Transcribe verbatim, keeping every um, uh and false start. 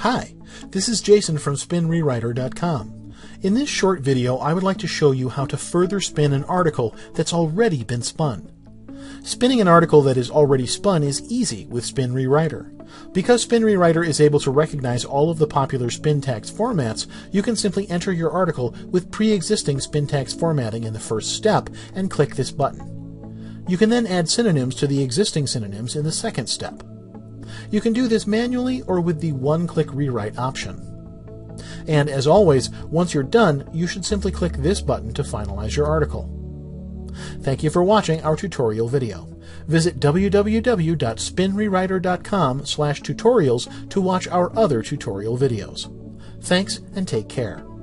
Hi, this is Jason from Spin Rewriter dot com. In this short video, I would like to show you how to further spin an article that's already been spun. Spinning an article that is already spun is easy with SpinRewriter. Because SpinRewriter is able to recognize all of the popular SpinTax formats, you can simply enter your article with pre-existing SpinTax formatting in the first step and click this button. You can then add synonyms to the existing synonyms in the second step. You can do this manually or with the one-click rewrite option. And as always, once you're done, you should simply click this button to finalize your article. Thank you for watching our tutorial video. Visit w w w dot spin rewriter dot com slash tutorials to watch our other tutorial videos. Thanks and take care.